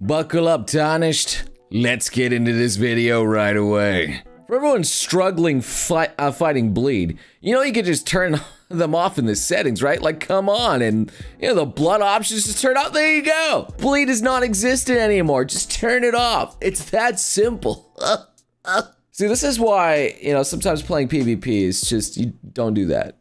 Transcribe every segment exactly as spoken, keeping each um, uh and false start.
Buckle up, Tarnished. Let's get into this video right away. For everyone struggling fight, uh, fighting bleed, you know you could just turn them off in the settings, right? Like, come on, and you know the blood options just turn off. There you go. Bleed is non-existent anymore. Just turn it off. It's that simple. Uh, uh. See, this is why you know sometimes playing PvP is just you don't do that.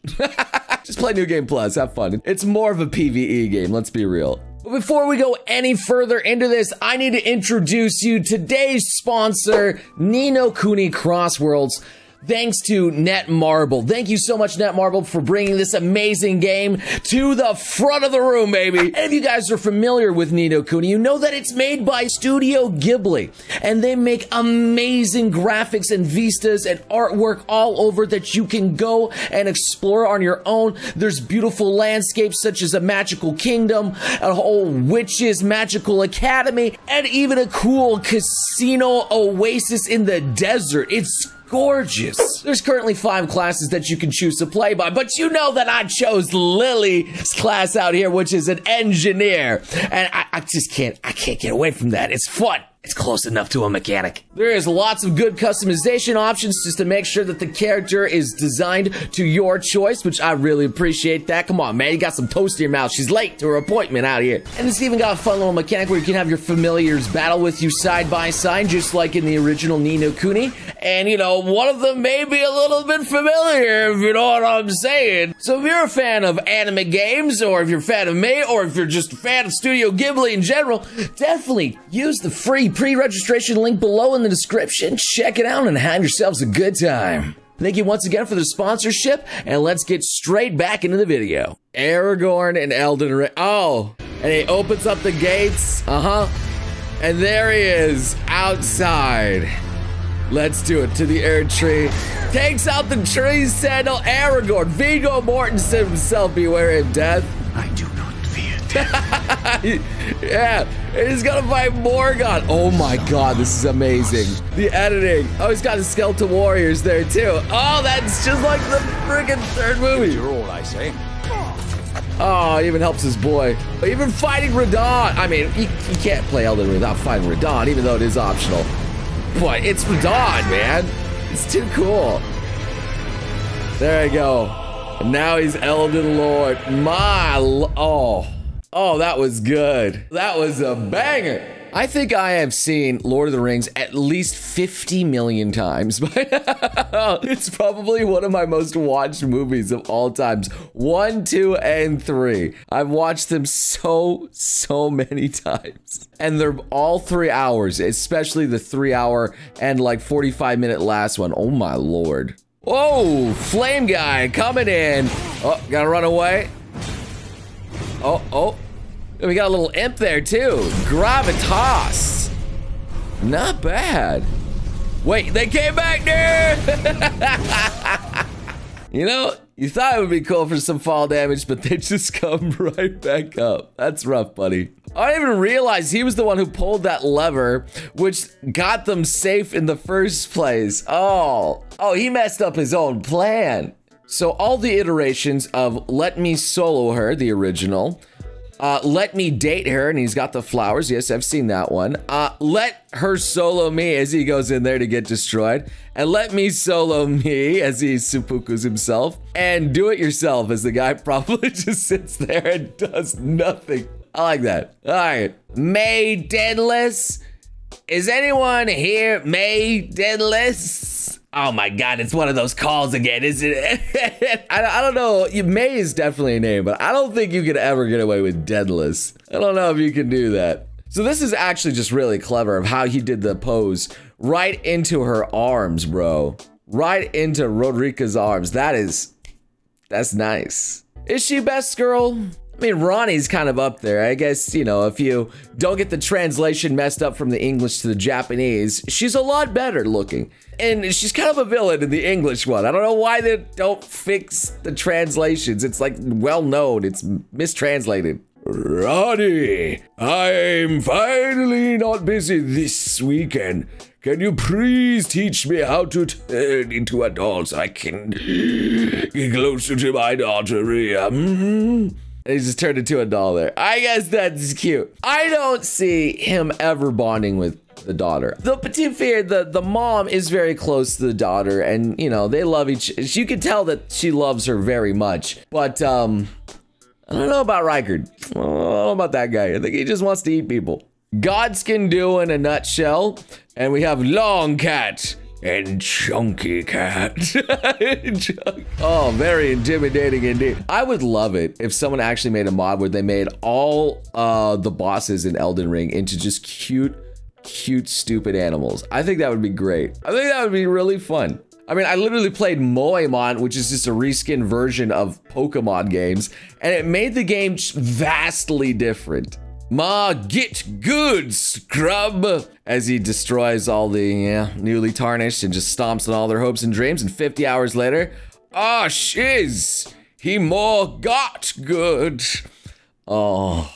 Just play New Game Plus. Have fun. It's more of a PvE game. Let's be real. But before we go any further into this, I need to introduce you today's sponsor, Ni No Kuni Cross Worlds. Thanks to Netmarble. Thank you so much, Netmarble, for bringing this amazing game to the front of the room, baby. And if you guys are familiar with Ni No Kuni, you know that it's made by Studio Ghibli. And they make amazing graphics and vistas and artwork all over that you can go and explore on your own. There's beautiful landscapes such as a magical kingdom, a whole witch's magical academy, and even a cool casino oasis in the desert. It's gorgeous. There's currently five classes that you can choose to play by, but you know that I chose Lily's class out here, which is an engineer, and I, I just can't, I can't get away from that. It's fun. It's close enough to a mechanic. There is lots of good customization options just to make sure that the character is designed to your choice, which I really appreciate that. Come on, man, you got some toast in your mouth. She's late to her appointment out here. And it's even got a fun little mechanic where you can have your familiars battle with you side by side, just like in the original Ni No Kuni. And, you know, one of them may be a little bit familiar, if you know what I'm saying. So if you're a fan of anime games, or if you're a fan of me, or if you're just a fan of Studio Ghibli in general, definitely use the free pre-registration link below in the description. Check it out and have yourselves a good time. Thank you once again for the sponsorship, and let's get straight back into the video. Aragorn and Elden Ring. Oh, and he opens up the gates. Uh-huh. And there he is, outside. Let's do it, to the air tree. Takes out the tree sentinel Aragorn. Viggo Mortensen himself, beware of death. I do not fear death. Yeah. He's gonna fight Morgoth. Oh my god, this is amazing. The editing. Oh, he's got his skeletal warriors there too. Oh, that's just like the freaking third movie. You're all I say. Oh, he even helps his boy. Even fighting Radahn. I mean, you, you can't play Elden Ring without fighting Radahn, even though it is optional. Boy, it's Radahn, man. It's too cool. There you go. And now he's Elden Lord. My, oh. Oh, that was good. That was a banger. I think I have seen Lord of the Rings at least fifty million times. It's probably one of my most watched movies of all times. One, two, and three. I've watched them so, so many times. And they're all three hours, especially the three hour and like forty-five minute last one. Oh my lord. Oh, flame guy coming in. Oh, gotta run away. Oh, oh. We got a little imp there too. Gravitas. Not bad. Wait, they came back there. You know, you thought it would be cool for some fall damage, but they just come right back up. That's rough, buddy. I didn't even realize he was the one who pulled that lever, which got them safe in the first place. Oh, oh, he messed up his own plan. So all the iterations of Let Me Solo Her, the original, Uh, Let Me Date Her, and he's got the flowers. Yes, I've seen that one. Uh, Let Her Solo Me, as he goes in there to get destroyed. And Let Me Solo Me, as he seppukus himself. And Do It Yourself, as the guy probably just sits there and does nothing. I like that. All right. May Deadless. Is anyone here May Deadless? Oh my god, it's one of those calls again, isn't it? I, I don't know, May is definitely a name, but I don't think you could ever get away with Deadless. I don't know if you can do that. So this is actually just really clever of how he did the pose right into her arms, bro. Right into Roderika's arms. That is, that's nice. Is she best girl? I mean, Ranni's kind of up there. I guess, you know, if you don't get the translation messed up from the English to the Japanese, she's a lot better looking. And she's kind of a villain in the English one. I don't know why they don't fix the translations. It's like well known, it's mistranslated. Ranni, I'm finally not busy this weekend. Can you please teach me how to turn into a doll so I can get closer to my daughter, Rhea? Mm-hmm. it just turned into a dollar. I guess that's cute. I don't see him ever bonding with the daughter. Though, but to be fair, the, the mom is very close to the daughter, and, you know, they love each... You can tell that she loves her very much, but, um... I don't know about Rikard. I don't know about that guy. I think he just wants to eat people. Godskin do in a nutshell, and we have Long Cat and Chunky Cat. Oh, very intimidating indeed. I would love it if someone actually made a mod where they made all uh, the bosses in Elden Ring into just cute, cute, stupid animals. I think that would be great. I think that would be really fun. I mean, I literally played Moemon, which is just a reskin version of Pokemon games, and it made the game vastly different. Ma, get good, scrub! As he destroys all the, yeah, newly tarnished and just stomps on all their hopes and dreams, and fifty hours later, ah, oh, shiz! He more got good! Oh.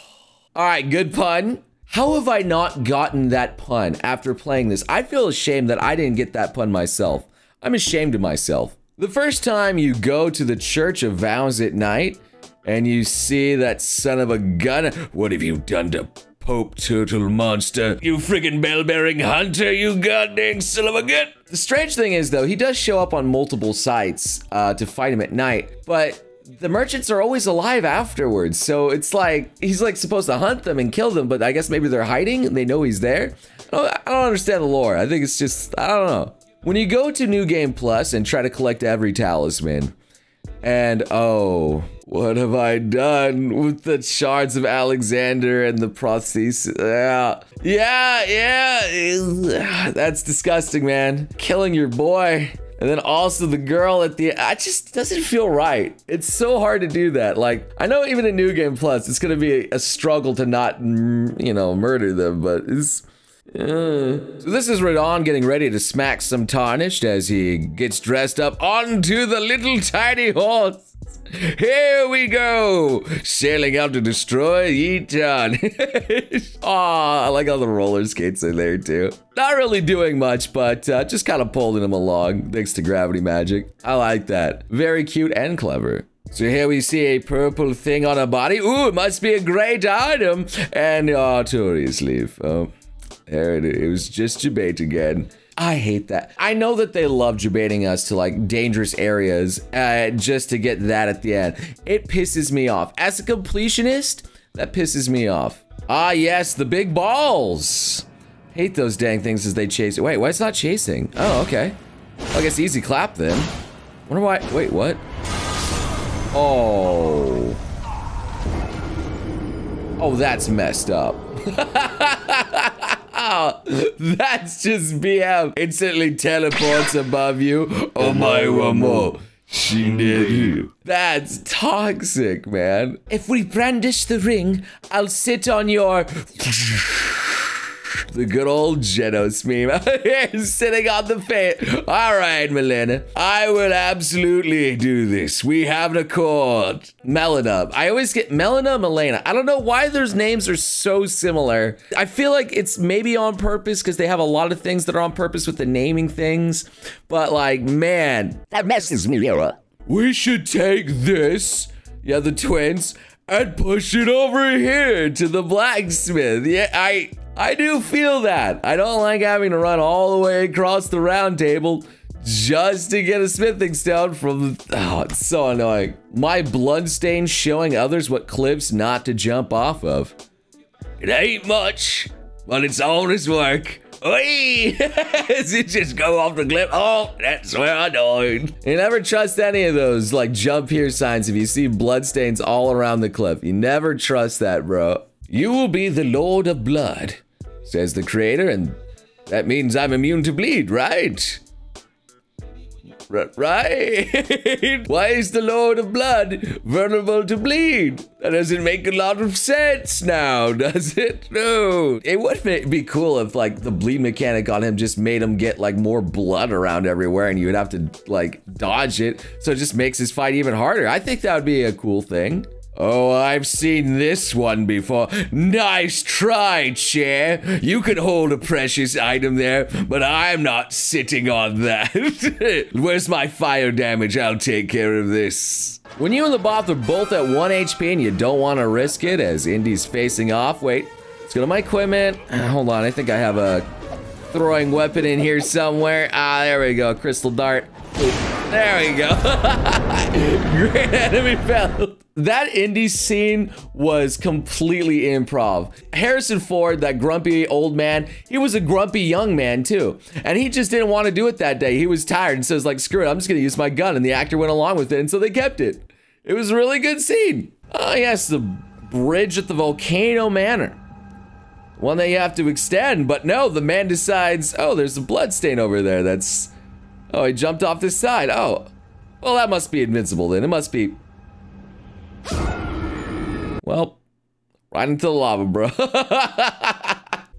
Alright, good pun. How have I not gotten that pun after playing this? I feel ashamed that I didn't get that pun myself. I'm ashamed of myself. The first time you go to the Church of Vows at night, and you see that son of a gun, what have you done to Pope Turtle Monster? You friggin' bell-bearing hunter, you goddamn son of a gun! The strange thing is, though, he does show up on multiple sites uh, to fight him at night, but the merchants are always alive afterwards, so it's like, he's like supposed to hunt them and kill them, but I guess maybe they're hiding and they know he's there? I don't, I don't understand the lore. I think it's just, I don't know. When you go to New Game Plus and try to collect every talisman, and oh, what have I done with the shards of Alexander and the prosthesis? Yeah, yeah, yeah, that's disgusting, man. Killing your boy, and then also the girl at the, I just doesn't feel right. It's so hard to do that. Like, I know even in New Game Plus, it's gonna be a, a struggle to not, you know, murder them, but it's... Uh. So this is Radahn getting ready to smack some tarnished as he gets dressed up onto the little tiny horse. Here we go, sailing out to destroy Yeetan. Aw, I like all the roller skates in there too. Not really doing much, but uh, just kind of pulling him along thanks to gravity magic. I like that. Very cute and clever. So here we see a purple thing on a body. Ooh, it must be a great item. And Arturias leave. Oh. There it is. It was just debate again. I hate that. I know that they love debating us to like dangerous areas uh, just to get that at the end. It pisses me off. As a completionist, that pisses me off. Ah, yes, the big balls. Hate those dang things as they chase. Wait, why it's not chasing? Oh, okay. Well, I guess easy clap then. Wonder why. Wait, what? Oh. Oh, that's messed up. Oh, that's just B M. Instantly teleports above you. Omae wa mo. Shinderu. That's toxic, man. If we brandish the ring, I'll sit on your... The good old Genos meme. Sitting on the face. All right, Melina. I will absolutely do this. We have an accord. Melina. I always get Melina and Melina. I don't know why those names are so similar. I feel like it's maybe on purpose because they have a lot of things that are on purpose with the naming things. But like, man. That messes me up. We should take this. Yeah, the twins. And push it over here to the blacksmith. Yeah, I... I do feel that. I don't like having to run all the way across the round table just to get a smithing stone from the... Oh, it's so annoying. My bloodstain showing others what cliffs not to jump off of. It ain't much, but it's honest work. Oi! Does it just go off the cliff? Oh, that's where I died. You never trust any of those, like, jump here signs if you see bloodstains all around the cliff. You never trust that, bro. You will be the Lord of Blood, says the creator, and that means I'm immune to bleed, right? R- right? Why is the Lord of Blood vulnerable to bleed? That doesn't make a lot of sense now, does it? No. It would be cool if, like, the bleed mechanic on him just made him get, like, more blood around everywhere and you would have to, like, dodge it, so it just makes his fight even harder. I think that would be a cool thing. Oh, I've seen this one before. Nice try, chair. You could hold a precious item there, but I'm not sitting on that. Where's my fire damage? I'll take care of this. When you and the both are both at one H P and you don't want to risk it, as Indy's facing off. Wait, let's go to my equipment. Hold on, I think I have a throwing weapon in here somewhere. Ah, there we go, crystal dart. There we go. Great enemy battle. That indie scene was completely improv. Harrison Ford, that grumpy old man, he was a grumpy young man too. And he just didn't want to do it that day. He was tired and so it's like, screw it, I'm just gonna use my gun. And the actor went along with it and so they kept it. It was a really good scene. Oh yes, the bridge at the Volcano Manor. One that you have to extend, but no, the man decides, oh, there's a blood stain over there. That's, oh, he jumped off this side. Oh, well, that must be invincible then. It must be. Well, right into the lava, bro.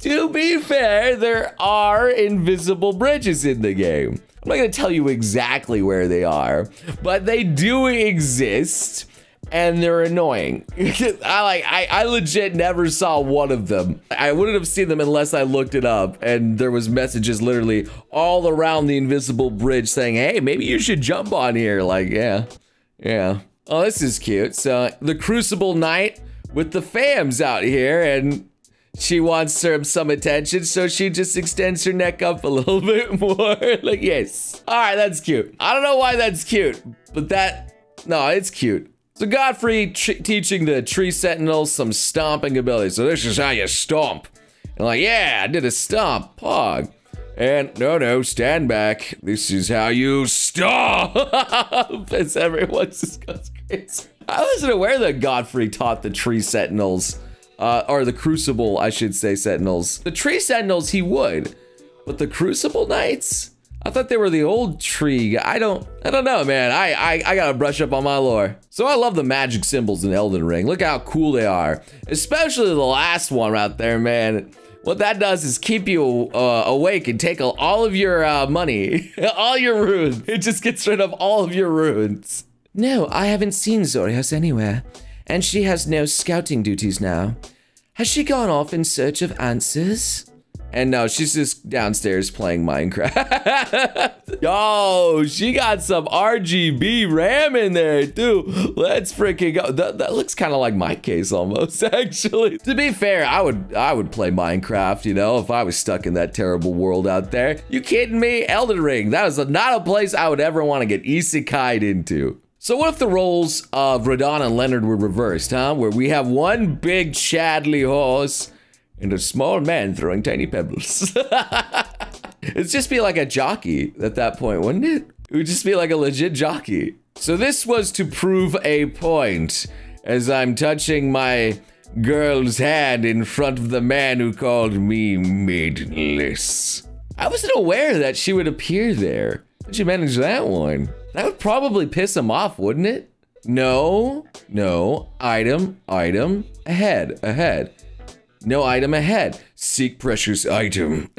To be fair, there are invisible bridges in the game. I'm not gonna tell you exactly where they are, but they do exist, and they're annoying. I like, I, I legit never saw one of them. I wouldn't have seen them unless I looked it up, and there was messages literally all around the invisible bridge saying, hey, maybe you should jump on here. Like, yeah, yeah. Oh, this is cute. So, the Crucible Knight with the fams out here, and she wants her, some attention, so she just extends her neck up a little bit more. Like, yes. All right, that's cute. I don't know why that's cute, but that, no, it's cute. So, Godfrey teaching the Tree Sentinels some stomping abilities. So, this is how you stomp. And like, yeah, I did a stomp, pog. And no, no, stand back. This is how you stop. As everyone just goes crazy. I wasn't aware that Godfrey taught the Tree Sentinels, uh, or the Crucible, I should say, Sentinels. The Tree Sentinels, he would, but the Crucible Knights, I thought they were the old tree. I don't, I don't know, man. I, I, I gotta brush up on my lore. So I love the magic symbols in Elden Ring. Look how cool they are, especially the last one right there, man. What that does is keep you uh, awake and take all of your uh, money, all your runes. It just gets rid of all of your runes. No, I haven't seen Zorias anywhere, and she has no scouting duties now. Has she gone off in search of answers? And no, she's just downstairs playing Minecraft. Yo, she got some R G B RAM in there too. Let's freaking go. That, that looks kind of like my case almost, actually. To be fair, I would I would play Minecraft, you know, if I was stuck in that terrible world out there. You kidding me? Elden Ring, that is not a place I would ever want to get isekai'd into. So what if the roles of Radahn and Leonard were reversed, huh? Where we have one big Chadley horse and a small man throwing tiny pebbles. It'd just be like a jockey at that point, wouldn't it? It would just be like a legit jockey. So this was to prove a point, as I'm touching my girl's hand in front of the man who called me maidenless. I wasn't aware that she would appear there. How'd you manage that one? That would probably piss him off, wouldn't it? No, no, item, item, ahead, ahead. No item ahead. Seek precious item.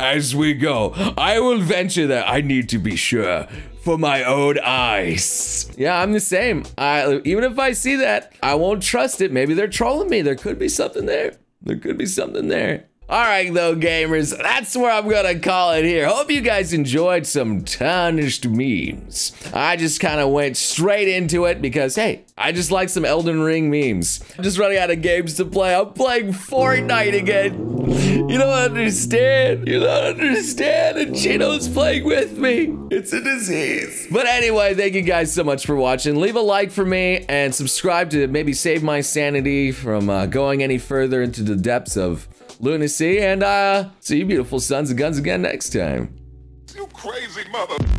As we go, I will venture that I need to be sure for my own eyes. Yeah, I'm the same. I, even if I see that, I won't trust it. Maybe they're trolling me. There could be something there. There could be something there. All right, though, gamers, that's where I'm gonna call it here. Hope you guys enjoyed some tarnished memes. I just kind of went straight into it because, hey, I just like some Elden Ring memes. I'm just running out of games to play. I'm playing Fortnite again. You don't understand. You don't understand. And Genos playing with me. It's a disease. But anyway, thank you guys so much for watching. Leave a like for me and subscribe to maybe save my sanity from uh, going any further into the depths of lunacy, and uh, see you beautiful sons of guns again next time. You crazy mother...